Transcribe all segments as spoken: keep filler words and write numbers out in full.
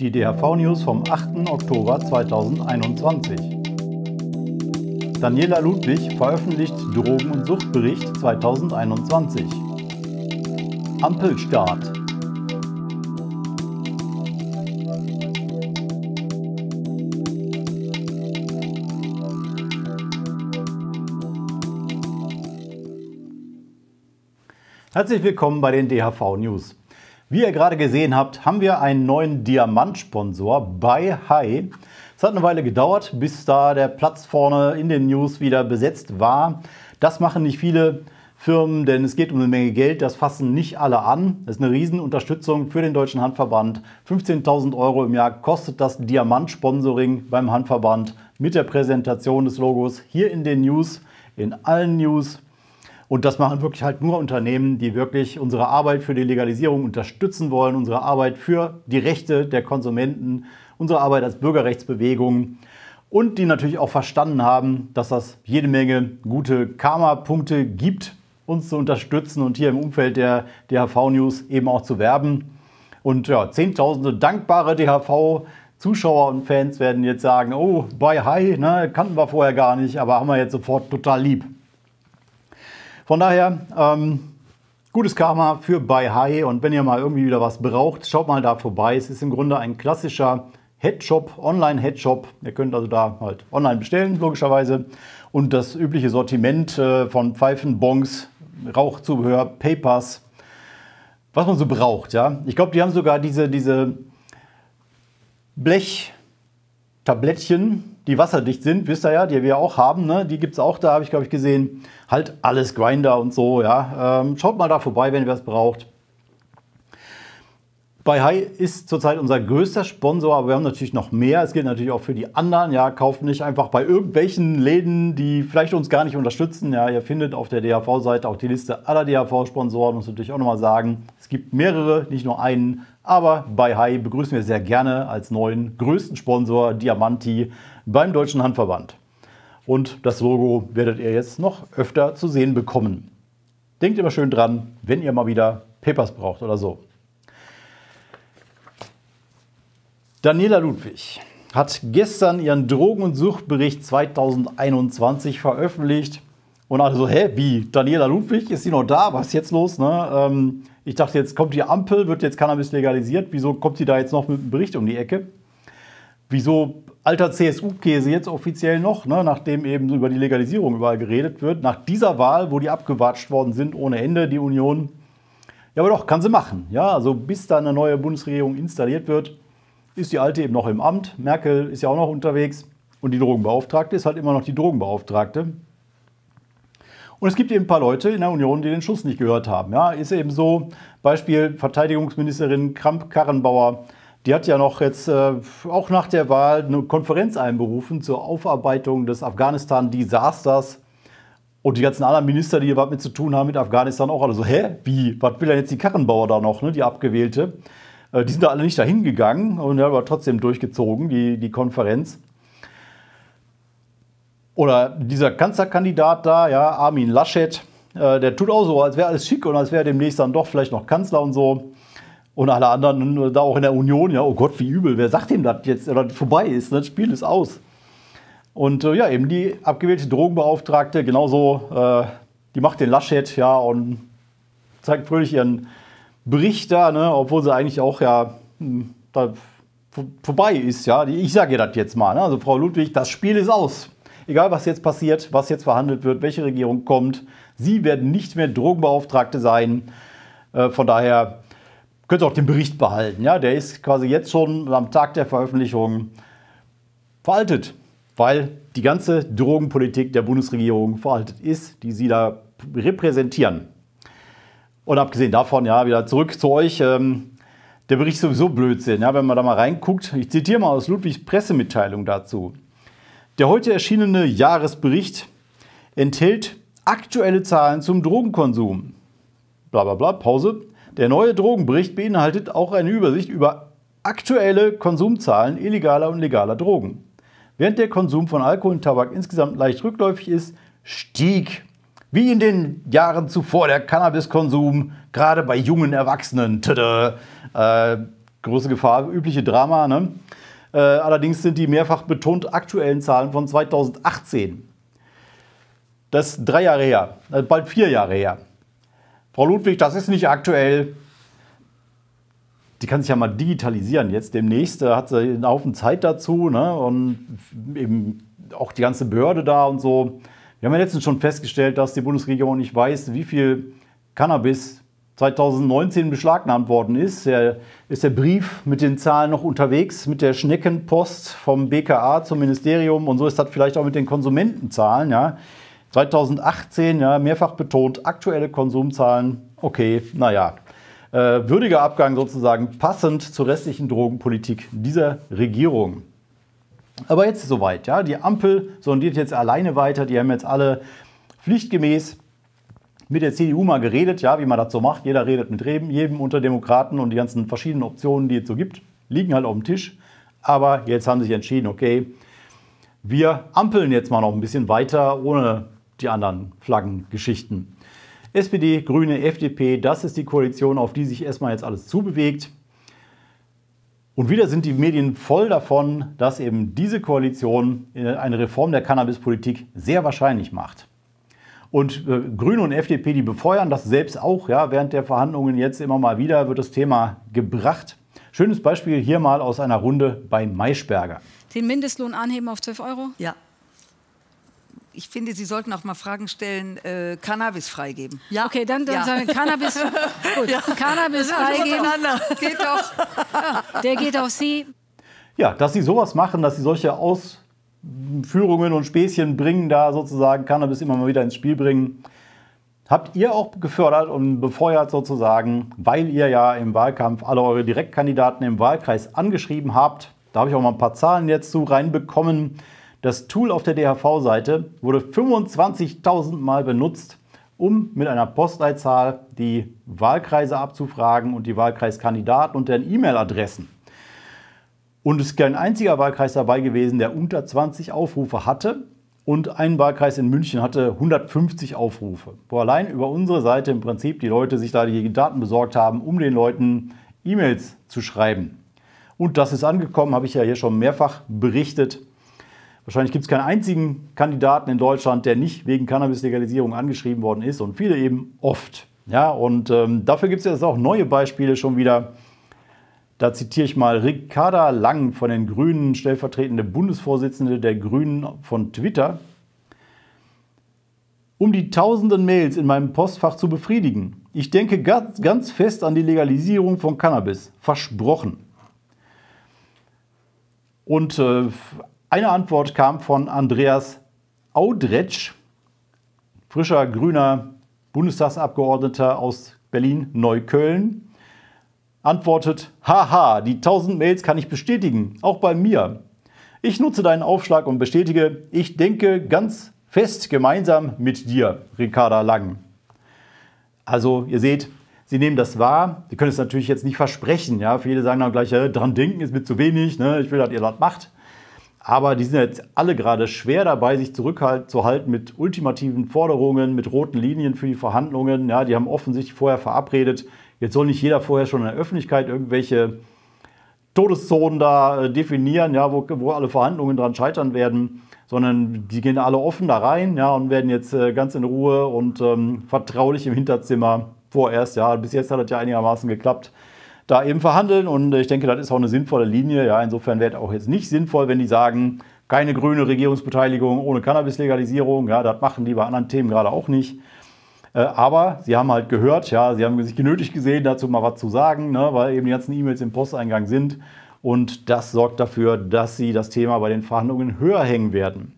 Die D H V-News vom achten Oktober zweitausendeinundzwanzig. Daniela Ludwig veröffentlicht Drogen- und Suchtbericht zweitausendeinundzwanzig. Ampelstart. Herzlich willkommen bei den D H V-News. Wie ihr gerade gesehen habt, haben wir einen neuen Diamantsponsor, Buy High. Es hat eine Weile gedauert, bis da der Platz vorne in den News wieder besetzt war. Das machen nicht viele Firmen, denn es geht um eine Menge Geld, das fassen nicht alle an. Das ist eine Riesenunterstützung für den Deutschen Hanfverband. fünfzehntausend Euro im Jahr kostet das Diamantsponsoring beim Hanfverband mit der Präsentation des Logos hier in den News, in allen News. Und das machen wirklich halt nur Unternehmen, die wirklich unsere Arbeit für die Legalisierung unterstützen wollen, unsere Arbeit für die Rechte der Konsumenten, unsere Arbeit als Bürgerrechtsbewegung und die natürlich auch verstanden haben, dass das jede Menge gute Karma-Punkte gibt, uns zu unterstützen und hier im Umfeld der D H V-News eben auch zu werben. Und ja, zehntausende dankbare D H V-Zuschauer und Fans werden jetzt sagen, oh, Buy High, ne, kannten wir vorher gar nicht, aber haben wir jetzt sofort total lieb. Von daher, ähm, gutes Karma für Buy High, und wenn ihr mal irgendwie wieder was braucht, schaut mal da vorbei. Es ist im Grunde ein klassischer Headshop, Online-Headshop. Ihr könnt also da halt online bestellen, logischerweise. Und das übliche Sortiment äh, von Pfeifen, Bongs, Rauchzubehör, Papers, was man so braucht. Ja? Ich glaube, die haben sogar diese, diese Blechtablettchen, die wasserdicht sind, wisst ihr ja, die wir auch haben, ne? Die gibt es auch da, habe ich glaube ich gesehen. Halt alles Grinder und so, ja. Ähm, schaut mal da vorbei, wenn ihr was braucht. Buy High ist zurzeit unser größter Sponsor, aber wir haben natürlich noch mehr. Es gilt natürlich auch für die anderen, ja. Kauft nicht einfach bei irgendwelchen Läden, die vielleicht uns gar nicht unterstützen, ja. Ihr findet auf der D H V-Seite auch die Liste aller D H V-Sponsoren, muss natürlich auch nochmal sagen. Es gibt mehrere, nicht nur einen. Aber Buy High begrüßen wir sehr gerne als neuen größten Sponsor Diamanti beim Deutschen Hanfverband. Und das Logo werdet ihr jetzt noch öfter zu sehen bekommen. Denkt immer schön dran, wenn ihr mal wieder Papers braucht oder so. Daniela Ludwig hat gestern ihren Drogen- und Suchtbericht zweitausendeinundzwanzig veröffentlicht. Und alle so, hä, wie, Daniela Ludwig, ist sie noch da? Was ist jetzt los? Ne? Ähm, ich dachte, jetzt kommt die Ampel, wird jetzt Cannabis legalisiert. Wieso kommt sie da jetzt noch mit einem Bericht um die Ecke? Wieso alter C S U-Käse jetzt offiziell noch, ne? Nachdem eben über die Legalisierung überall geredet wird? Nach dieser Wahl, wo die abgewatscht worden sind ohne Ende, die Union. Ja, aber doch, kann sie machen. Ja, also bis da eine neue Bundesregierung installiert wird, ist die alte eben noch im Amt. Merkel ist ja auch noch unterwegs. Und die Drogenbeauftragte ist halt immer noch die Drogenbeauftragte. Und es gibt eben ein paar Leute in der Union, die den Schuss nicht gehört haben. Ja, ist eben so, Beispiel Verteidigungsministerin Kramp-Karrenbauer, die hat ja noch jetzt äh, auch nach der Wahl eine Konferenz einberufen zur Aufarbeitung des Afghanistan-Desasters. Und die ganzen anderen Minister, die hier was mit zu tun haben mit Afghanistan, auch alle so, hä, wie, was will denn jetzt die Karrenbauer da noch, ne, die Abgewählte? Äh, die sind da alle nicht dahin gegangen und haben aber trotzdem durchgezogen, die, die Konferenz. Oder dieser Kanzlerkandidat da, ja, Armin Laschet, äh, der tut auch so, als wäre alles schick und als wäre demnächst dann doch vielleicht noch Kanzler und so. Und alle anderen da auch in der Union, ja, oh Gott, wie übel, wer sagt dem das jetzt, dass vorbei ist, das Spiel ist aus. Und äh, ja, eben die abgewählte Drogenbeauftragte, genauso, äh, die macht den Laschet, ja, und zeigt fröhlich ihren Bericht da, ne, obwohl sie eigentlich auch, ja, da vorbei ist, ja. Ich sage ihr das jetzt mal, ne? Also Frau Ludwig, das Spiel ist aus. Egal, was jetzt passiert, was jetzt verhandelt wird, welche Regierung kommt, sie werden nicht mehr Drogenbeauftragte sein. Äh, von daher könnt ihr auch den Bericht behalten. Ja? Der ist quasi jetzt schon am Tag der Veröffentlichung veraltet, weil die ganze Drogenpolitik der Bundesregierung veraltet ist, die sie da repräsentieren. Und abgesehen davon, ja, wieder zurück zu euch. Ähm, der Bericht ist sowieso Blödsinn, ja? Wenn man da mal reinguckt. Ich zitiere mal aus Ludwigs Pressemitteilung dazu. Der heute erschienene Jahresbericht enthält aktuelle Zahlen zum Drogenkonsum. Blablabla, bla, Pause. Der neue Drogenbericht beinhaltet auch eine Übersicht über aktuelle Konsumzahlen illegaler und legaler Drogen. Während der Konsum von Alkohol und Tabak insgesamt leicht rückläufig ist, stieg Wie in den Jahren zuvor der Cannabiskonsum, gerade bei jungen Erwachsenen. Tada. Äh, große Gefahr, übliche Drama. Ne? Äh, allerdings sind die mehrfach betont aktuellen Zahlen von zweitausendachtzehn. Das ist drei Jahre her, äh, bald vier Jahre her. Frau Ludwig, das ist nicht aktuell. Die kann sich ja mal digitalisieren jetzt. Demnächst äh, hat sie einen Haufen Zeit dazu, ne? Und eben auch die ganze Behörde da und so. Wir haben ja letztens schon festgestellt, dass die Bundesregierung nicht weiß, wie viel Cannabis zweitausendneunzehn beschlagnahmt worden ist. Der, ist der Brief mit den Zahlen noch unterwegs, mit der Schneckenpost vom B K A zum Ministerium, und so ist das vielleicht auch mit den Konsumentenzahlen. Ja. zweitausendachtzehn, ja, mehrfach betont, aktuelle Konsumzahlen, okay, naja. Äh, würdiger Abgang sozusagen, passend zur restlichen Drogenpolitik dieser Regierung. Aber jetzt ist es soweit, ja. Die Ampel sondiert jetzt alleine weiter. Die haben jetzt alle pflichtgemäß mit der C D U mal geredet, ja, wie man das so macht. Jeder redet mit jedem unter Demokraten, und die ganzen verschiedenen Optionen, die es so gibt, liegen halt auf dem Tisch. Aber jetzt haben sie sich entschieden, okay, wir ampeln jetzt mal noch ein bisschen weiter ohne die anderen Flaggengeschichten. S P D, Grüne, F D P, das ist die Koalition, auf die sich erstmal jetzt alles zubewegt. Und wieder sind die Medien voll davon, dass eben diese Koalition eine Reform der Cannabispolitik sehr wahrscheinlich macht. Und äh, Grüne und F D P, die befeuern das selbst auch. Ja, während der Verhandlungen jetzt immer mal wieder wird das Thema gebracht. Schönes Beispiel hier mal aus einer Runde bei Maischberger. Den Mindestlohn anheben auf zwölf Euro? Ja. Ich finde, Sie sollten auch mal Fragen stellen, äh, Cannabis freigeben. Ja, okay, dann, dann ja. Sagen wir Cannabis, gut, ja. Cannabis freigeben, geht doch, ja, der geht auf Sie. Ja, dass Sie sowas machen, dass Sie solche Ausführungen und Späßchen bringen, da sozusagen Cannabis immer mal wieder ins Spiel bringen, habt ihr auch gefördert und befeuert sozusagen, weil ihr ja im Wahlkampf alle eure Direktkandidaten im Wahlkreis angeschrieben habt. Da habe ich auch mal ein paar Zahlen jetzt zu reinbekommen. Das Tool auf der D H V-Seite wurde fünfundzwanzigtausend Mal benutzt, um mit einer Postleitzahl die Wahlkreise abzufragen und die Wahlkreiskandidaten und deren E-Mail-Adressen. Und es ist kein einziger Wahlkreis dabei gewesen, der unter zwanzig Aufrufe hatte. Und ein Wahlkreis in München hatte hundertfünfzig Aufrufe, wo allein über unsere Seite im Prinzip die Leute sich da die Daten besorgt haben, um den Leuten E-Mails zu schreiben. Und das ist angekommen, habe ich ja hier schon mehrfach berichtet. Wahrscheinlich gibt es keinen einzigen Kandidaten in Deutschland, der nicht wegen Cannabis-Legalisierung angeschrieben worden ist, und viele eben oft. Ja, und ähm, dafür gibt es jetzt auch neue Beispiele schon wieder. Da zitiere ich mal Ricarda Lang von den Grünen, stellvertretende Bundesvorsitzende der Grünen von Twitter. Um die tausenden Mails in meinem Postfach zu befriedigen. Ich denke ganz, ganz fest an die Legalisierung von Cannabis. Versprochen. Und äh, eine Antwort kam von Andreas Audretsch, frischer grüner Bundestagsabgeordneter aus Berlin-Neukölln, antwortet, haha, die tausend Mails kann ich bestätigen, auch bei mir. Ich nutze deinen Aufschlag und bestätige, ich denke ganz fest gemeinsam mit dir, Ricarda Lang. Also, ihr seht, Sie nehmen das wahr, Sie können es natürlich jetzt nicht versprechen. Ja? Viele sagen dann gleich, ja, dran denken ist mir zu wenig, ne? Ich will, dass ihr das macht. Aber die sind jetzt alle gerade schwer dabei, sich zurückzuhalten mit ultimativen Forderungen, mit roten Linien für die Verhandlungen. Ja, die haben offensichtlich vorher verabredet, jetzt soll nicht jeder vorher schon in der Öffentlichkeit irgendwelche Todeszonen da definieren, ja, wo, wo alle Verhandlungen dran scheitern werden, sondern die gehen alle offen da rein, ja, und werden jetzt ganz in Ruhe und ähm, vertraulich im Hinterzimmer vorerst, ja, bis jetzt hat das ja einigermaßen geklappt, da eben verhandeln, und ich denke, das ist auch eine sinnvolle Linie. Ja, insofern wäre es auch jetzt nicht sinnvoll, wenn die sagen, keine grüne Regierungsbeteiligung ohne Cannabis-Legalisierung. Ja, das machen die bei anderen Themen gerade auch nicht. Äh, aber sie haben halt gehört, ja, sie haben sich genötigt gesehen, dazu mal was zu sagen, ne, weil eben die ganzen E-Mails im Posteingang sind. Und das sorgt dafür, dass sie das Thema bei den Verhandlungen höher hängen werden.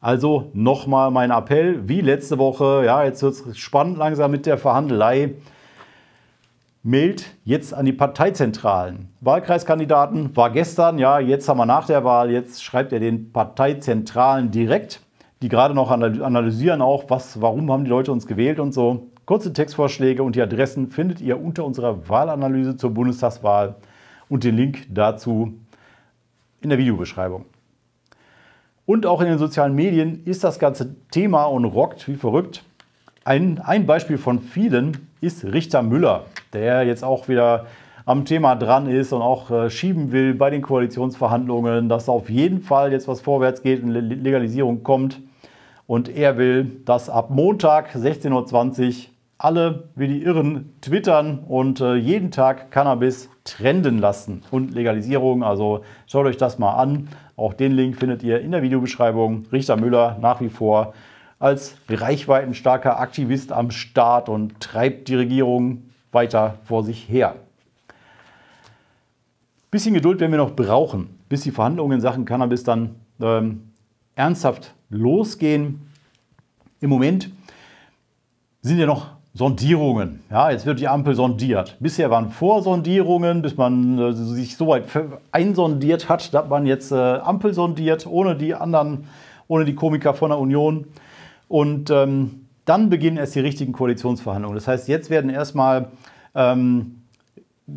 Also nochmal mein Appell, wie letzte Woche, ja, jetzt wird es spannend langsam mit der Verhandelei. Mailt jetzt an die Parteizentralen. Wahlkreiskandidaten war gestern, ja, jetzt haben wir nach der Wahl, jetzt schreibt er den Parteizentralen direkt, die gerade noch analysieren auch, was, warum haben die Leute uns gewählt und so. Kurze Textvorschläge und die Adressen findet ihr unter unserer Wahlanalyse zur Bundestagswahl und den Link dazu in der Videobeschreibung. Und auch in den sozialen Medien ist das ganze Thema und rockt wie verrückt. Ein, ein Beispiel von vielen ist Richter Müller, der jetzt auch wieder am Thema dran ist und auch äh, schieben will bei den Koalitionsverhandlungen, dass auf jeden Fall jetzt was vorwärts geht und Legalisierung kommt. Und er will, dass ab Montag sechzehn Uhr zwanzig alle wie die Irren twittern und äh, jeden Tag Cannabis trenden lassen und Legalisierung. Also schaut euch das mal an. Auch den Link findet ihr in der Videobeschreibung. Richter Müller nach wie vor als reichweitenstarker Aktivist am Start und treibt die Regierung weiter vor sich her. Bisschen Geduld werden wir noch brauchen, bis die Verhandlungen in Sachen Cannabis dann ähm, ernsthaft losgehen. Im Moment sind ja noch Sondierungen. Ja, jetzt wird die Ampel sondiert. Bisher waren Vorsondierungen, bis man äh, sich so weit einsondiert hat, dass man jetzt äh, Ampel sondiert, ohne die anderen, ohne die Komiker von der Union. Und ähm, dann beginnen erst die richtigen Koalitionsverhandlungen. Das heißt, jetzt werden erstmal ähm,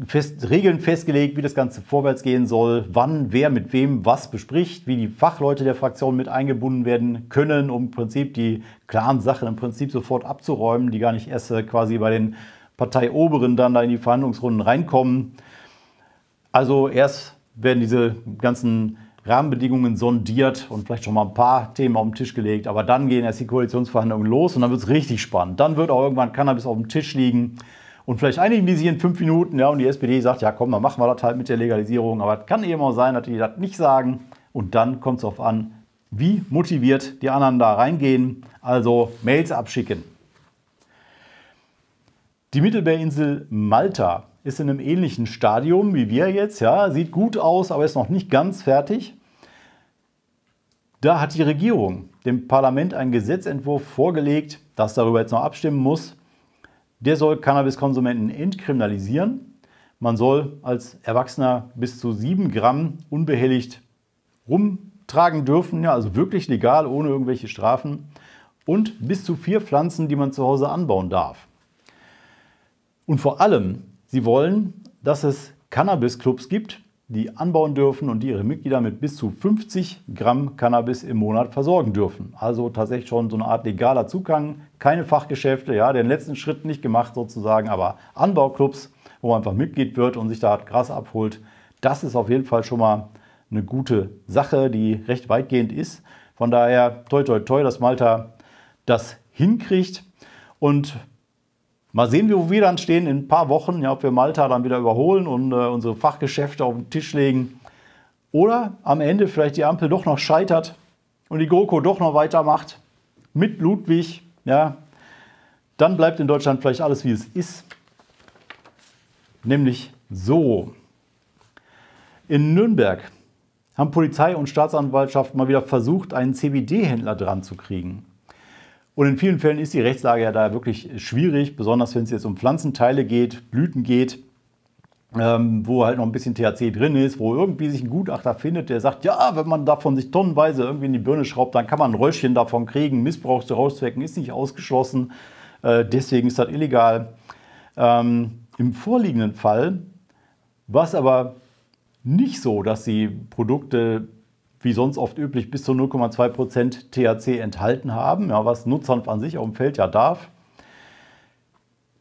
fest, Regeln festgelegt, wie das Ganze vorwärts gehen soll, wann, wer mit wem was bespricht, wie die Fachleute der Fraktion mit eingebunden werden können, um im Prinzip die klaren Sachen im Prinzip sofort abzuräumen, die gar nicht erst äh, quasi bei den Parteioberen dann da in die Verhandlungsrunden reinkommen. Also erst werden diese ganzen Rahmenbedingungen sondiert und vielleicht schon mal ein paar Themen auf den Tisch gelegt, aber dann gehen erst die Koalitionsverhandlungen los und dann wird es richtig spannend. Dann wird auch irgendwann Cannabis auf dem Tisch liegen und vielleicht einigen die sich in fünf Minuten, ja, und die S P D sagt, ja komm, dann machen wir das halt mit der Legalisierung, aber es kann eben auch sein, dass die das nicht sagen und dann kommt es darauf an, wie motiviert die anderen da reingehen, also Mails abschicken. Die Mittelmeerinsel Malta ist in einem ähnlichen Stadium wie wir jetzt, ja, sieht gut aus, aber ist noch nicht ganz fertig. Da hat die Regierung dem Parlament einen Gesetzentwurf vorgelegt, das darüber jetzt noch abstimmen muss. Der soll Cannabiskonsumenten entkriminalisieren. Man soll als Erwachsener bis zu sieben Gramm unbehelligt rumtragen dürfen, ja, also wirklich legal, ohne irgendwelche Strafen. Und bis zu vier Pflanzen, die man zu Hause anbauen darf. Und vor allem, sie wollen, dass es Cannabis-Clubs gibt, die anbauen dürfen und die ihre Mitglieder mit bis zu fünfzig Gramm Cannabis im Monat versorgen dürfen. Also tatsächlich schon so eine Art legaler Zugang, keine Fachgeschäfte, ja, den letzten Schritt nicht gemacht sozusagen, aber Anbauclubs, wo man einfach Mitglied wird und sich da Gras abholt, das ist auf jeden Fall schon mal eine gute Sache, die recht weitgehend ist. Von daher toi toi toi, dass Malta das hinkriegt und mal sehen, wo wir dann stehen in ein paar Wochen, ja, ob wir Malta dann wieder überholen und äh, unsere Fachgeschäfte auf den Tisch legen. Oder am Ende vielleicht die Ampel doch noch scheitert und die GroKo doch noch weitermacht mit Ludwig. Ja. Dann bleibt in Deutschland vielleicht alles, wie es ist. Nämlich so. In Nürnberg haben Polizei und Staatsanwaltschaft mal wieder versucht, einen C B D-Händler dran zu kriegen. Und in vielen Fällen ist die Rechtslage ja da wirklich schwierig, besonders wenn es jetzt um Pflanzenteile geht, Blüten geht, ähm, wo halt noch ein bisschen T H C drin ist, wo irgendwie sich ein Gutachter findet, der sagt, ja, wenn man davon sich tonnenweise irgendwie in die Birne schraubt, dann kann man ein Röllchen davon kriegen, Missbrauch zu Rauschzwecken ist nicht ausgeschlossen, äh, deswegen ist das illegal. Ähm, im vorliegenden Fall war es aber nicht so, dass die Produkte wie sonst oft üblich, bis zu null Komma zwei Prozent T H C enthalten haben, ja, was Nutzern an sich auf dem Feld ja darf.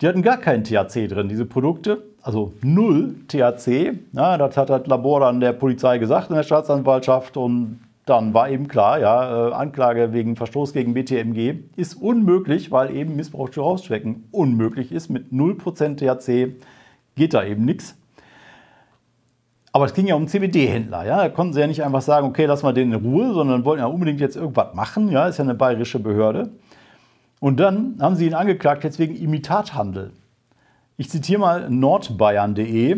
Die hatten gar kein T H C drin, diese Produkte, also null T H C. Ja, das hat das Labor dann der Polizei gesagt in der Staatsanwaltschaft und dann war eben klar, ja, Anklage wegen Verstoß gegen B T M G ist unmöglich, weil eben Missbrauch zu Rauschzwecken unmöglich ist. Mit null Prozent T H C geht da eben nichts. Aber es ging ja um C B D-Händler, ja, da konnten sie ja nicht einfach sagen, okay, lass mal den in Ruhe, sondern wollten ja unbedingt jetzt irgendwas machen, ja, ist ja eine bayerische Behörde. Und dann haben sie ihn angeklagt jetzt wegen Imitathandel. Ich zitiere mal nordbayern punkt de,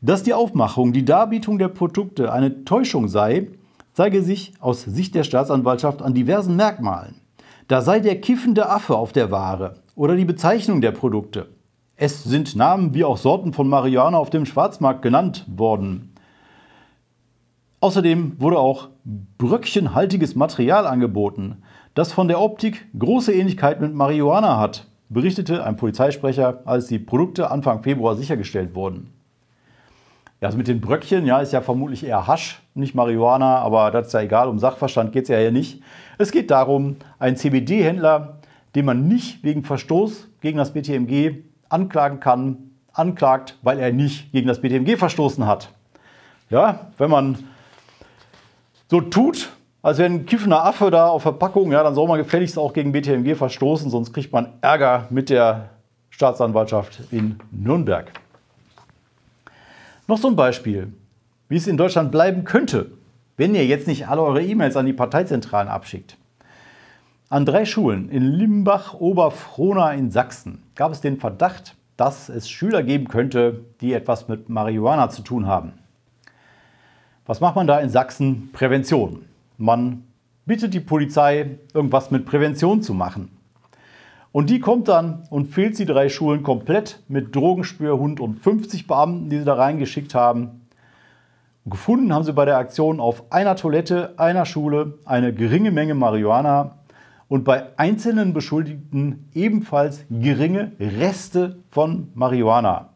dass die Aufmachung, die Darbietung der Produkte eine Täuschung sei, zeige sich aus Sicht der Staatsanwaltschaft an diversen Merkmalen. Da sei der kiffende Affe auf der Ware oder die Bezeichnung der Produkte. Es sind Namen wie auch Sorten von Marihuana auf dem Schwarzmarkt genannt worden. Außerdem wurde auch bröckchenhaltiges Material angeboten, das von der Optik große Ähnlichkeit mit Marihuana hat, berichtete ein Polizeisprecher, als die Produkte Anfang Februar sichergestellt wurden. Ja, also mit den Bröckchen, ja, ist ja vermutlich eher Hasch, nicht Marihuana, aber das ist ja egal, um Sachverstand geht es ja hier nicht. Es geht darum, ein C B D-Händler, den man nicht wegen Verstoß gegen das B T M G anklagen kann, anklagt, weil er nicht gegen das B T M G verstoßen hat. Ja, wenn man so tut, als wäre ein kiffender Affe da auf Verpackung, ja, dann soll man gefälligst auch gegen B T M G verstoßen, sonst kriegt man Ärger mit der Staatsanwaltschaft in Nürnberg. Noch so ein Beispiel, wie es in Deutschland bleiben könnte, wenn ihr jetzt nicht alle eure E-Mails an die Parteizentralen abschickt. An drei Schulen in Limbach-Oberfrohna in Sachsen gab es den Verdacht, dass es Schüler geben könnte, die etwas mit Marihuana zu tun haben. Was macht man da in Sachsen? Prävention. Man bittet die Polizei, irgendwas mit Prävention zu machen. Und die kommt dann und fehlt die drei Schulen komplett mit Drogenspürhund und fünfzig Beamten, die sie da reingeschickt haben. Gefunden haben sie bei der Aktion auf einer Toilette einer Schule eine geringe Menge Marihuana und bei einzelnen Beschuldigten ebenfalls geringe Reste von Marihuana.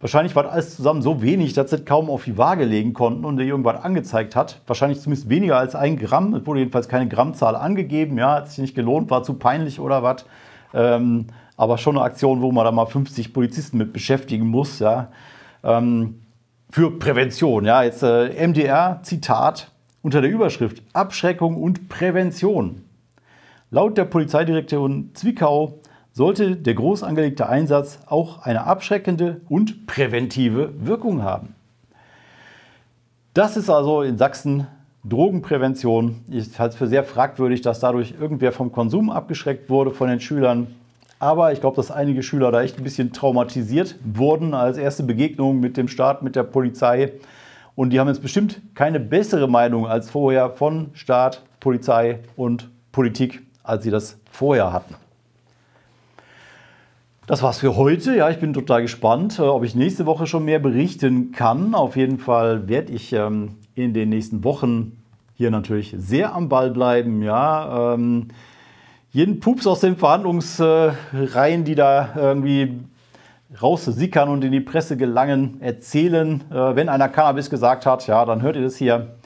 Wahrscheinlich war alles zusammen so wenig, dass sie es kaum auf die Waage legen konnten und der irgendwas angezeigt hat. Wahrscheinlich zumindest weniger als ein Gramm. Es wurde jedenfalls keine Grammzahl angegeben. Ja, hat sich nicht gelohnt, war zu peinlich oder was. Ähm, aber schon eine Aktion, wo man da mal fünfzig Polizisten mit beschäftigen muss. Ja. Ähm, für Prävention. Ja, jetzt äh, M D R, Zitat, unter der Überschrift Abschreckung und Prävention. Laut der Polizeidirektion Zwickau sollte der groß angelegte Einsatz auch eine abschreckende und präventive Wirkung haben. Das ist also in Sachsen Drogenprävention. Ich halte es für sehr fragwürdig, dass dadurch irgendwer vom Konsum abgeschreckt wurde von den Schülern. Aber ich glaube, dass einige Schüler da echt ein bisschen traumatisiert wurden als erste Begegnung mit dem Staat, mit der Polizei. Und die haben jetzt bestimmt keine bessere Meinung als vorher von Staat, Polizei und Politik, als sie das vorher hatten. Das war's für heute. Ja, ich bin total gespannt, ob ich nächste Woche schon mehr berichten kann. Auf jeden Fall werde ich ähm, in den nächsten Wochen hier natürlich sehr am Ball bleiben. Ja, ähm, jeden Pups aus den Verhandlungsreihen, die da irgendwie raussickern und in die Presse gelangen, erzählen. Äh, wenn einer Cannabis gesagt hat, ja, dann hört ihr das hier.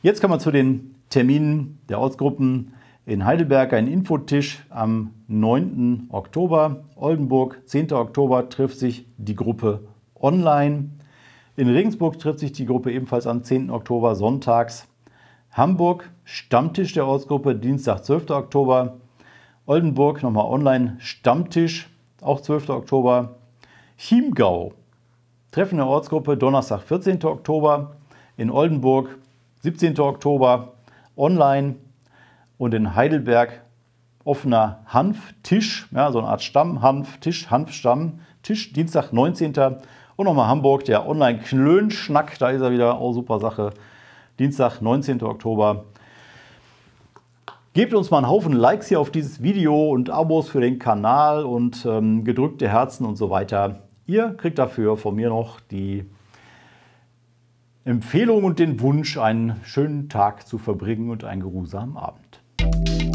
Jetzt kann man zu den Terminen der Ortsgruppen in Heidelberg einen Infotisch am neunten Oktober. Oldenburg, zehnten Oktober, trifft sich die Gruppe online. In Regensburg trifft sich die Gruppe ebenfalls am zehnten Oktober sonntags. Hamburg, Stammtisch der Ortsgruppe, Dienstag, zwölften Oktober. Oldenburg, nochmal online, Stammtisch, auch zwölften Oktober. Chiemgau, Treffen der Ortsgruppe, Donnerstag, vierzehnten Oktober. In Oldenburg, siebzehnten Oktober, online. Und in Heidelberg offener Hanftisch, ja, so eine Art Stamm, Hanftisch, Hanfstammtisch, Dienstag, neunzehnten Und nochmal Hamburg, der Online-Klönschnack, da ist er wieder, auch super Sache, Dienstag, neunzehnten Oktober. Gebt uns mal einen Haufen Likes hier auf dieses Video und Abos für den Kanal und ähm, gedrückte Herzen und so weiter. Ihr kriegt dafür von mir noch die Empfehlung und den Wunsch, einen schönen Tag zu verbringen und einen geruhsamen Abend. Thank you.